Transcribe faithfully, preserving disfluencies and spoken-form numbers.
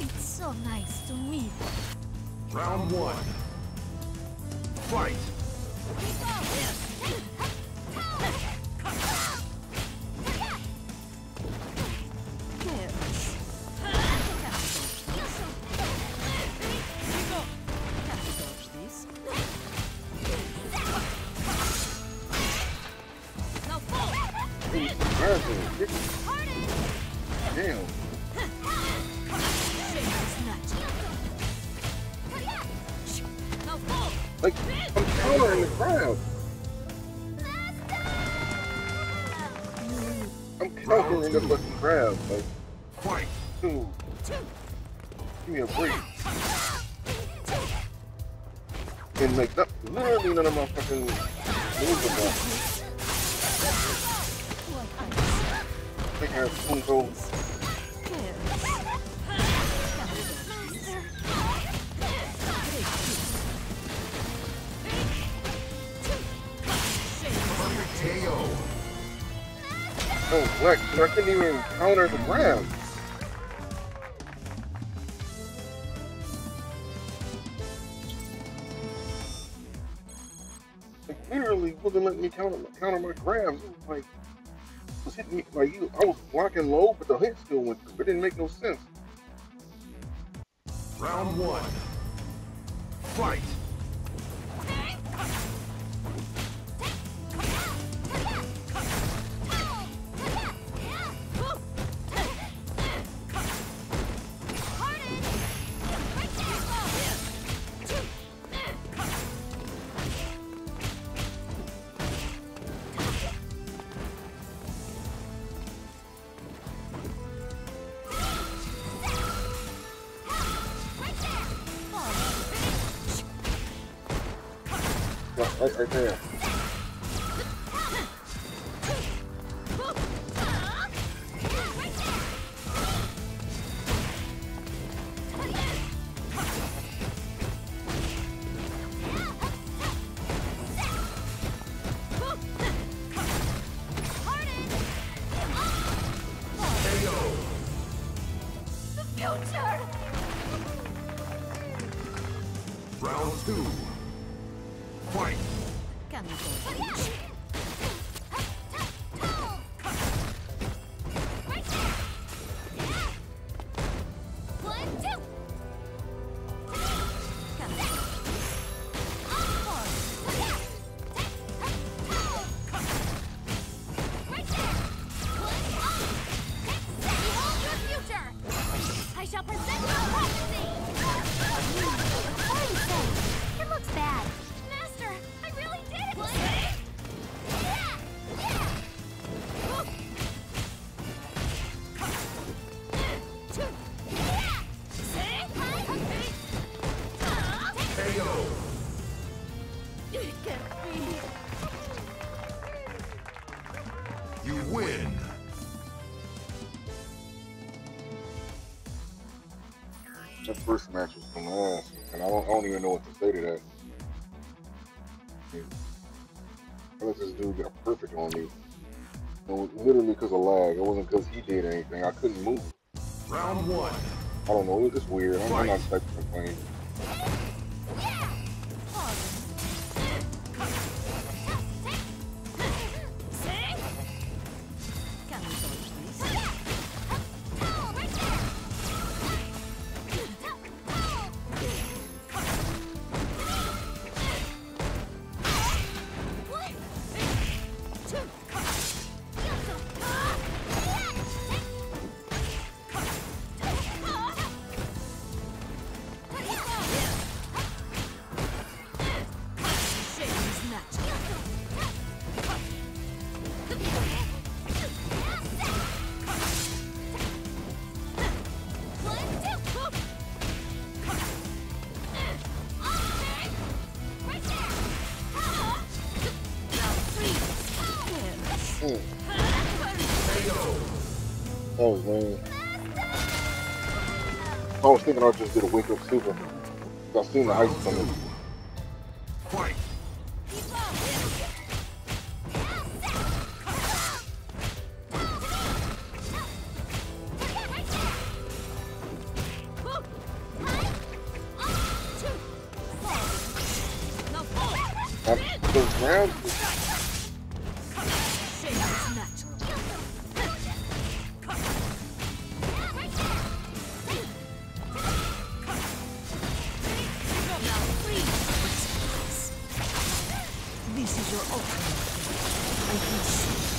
It's so nice to meet. Round one. Fight. Like, I'm taller in the crowd. I'm taller in the fucking crowd. Like, quite soon. Give me a break. And, like, that literally none of my fucking moves are. Like, I have two goals. Oh, flex, I couldn't even counter the round. Like, literally wouldn't let me counter, counter my grabs. It was like, it was hitting me, like, you, I was blocking low, but the hit still went through. It didn't make no sense. Round one. Fight. Right, right there. That first match was phenomenal, and I don't, I don't even know what to say to that. I let this dude got perfect on me. It was literally because of lag. It wasn't because he did anything. I couldn't move. Round one. I don't know. It was just weird. I'm, I'm not expecting to complain. That was lame. I was thinking I'll just do the wake up super. I seen the ice coming. That's the ground. This is your opening. I can see.